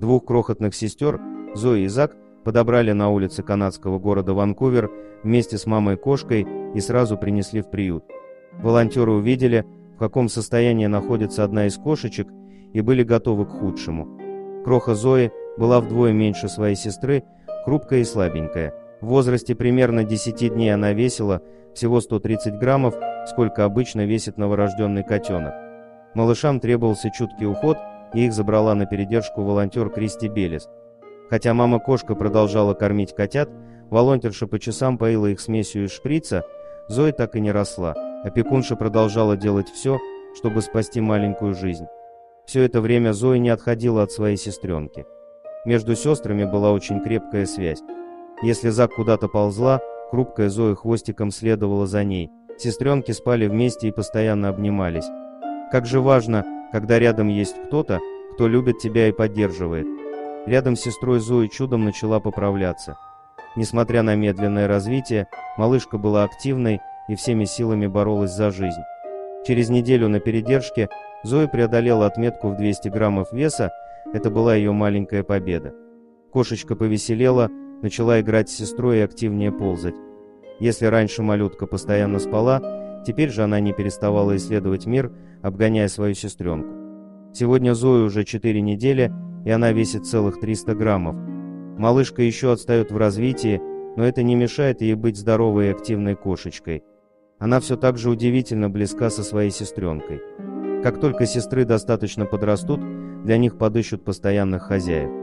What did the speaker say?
Двух крохотных сестер, Зою и Зак, подобрали на улице канадского города Ванкувер вместе с мамой-кошкой и сразу принесли в приют. Волонтеры увидели, в каком состоянии находится одна из кошечек, и были готовы к худшему. Кроха Зои была вдвое меньше своей сестры, хрупкая и слабенькая. В возрасте примерно 10 дней она весила всего 130 граммов, сколько обычно весит новорожденный котенок. Малышам требовался чуткий уход, и их забрала на передержку волонтер Кристи Белис. Хотя мама-кошка продолжала кормить котят, волонтерша по часам поила их смесью из шприца, Зоя так и не росла. Опекунша продолжала делать все, чтобы спасти маленькую жизнь. Все это время Зоя не отходила от своей сестренки. Между сестрами была очень крепкая связь. Если Зак куда-то ползла, хрупкая Зоя хвостиком следовала за ней. Сестренки спали вместе и постоянно обнимались. Как же важно, когда рядом есть кто-то, кто любит тебя и поддерживает. Рядом с сестрой Зои чудом начала поправляться. Несмотря на медленное развитие, малышка была активной и всеми силами боролась за жизнь. Через неделю на передержке Зоя преодолела отметку в 200 граммов веса, это была ее маленькая победа. Кошечка повеселела, начала играть с сестрой и активнее ползать. Если раньше малютка постоянно спала, теперь же она не переставала исследовать мир, обгоняя свою сестренку. Сегодня Зоя уже 4 недели, и она весит целых 300 граммов. Малышка еще отстает в развитии, но это не мешает ей быть здоровой и активной кошечкой. Она все так же удивительно близка со своей сестренкой. Как только сестры достаточно подрастут, для них подыщут постоянных хозяев.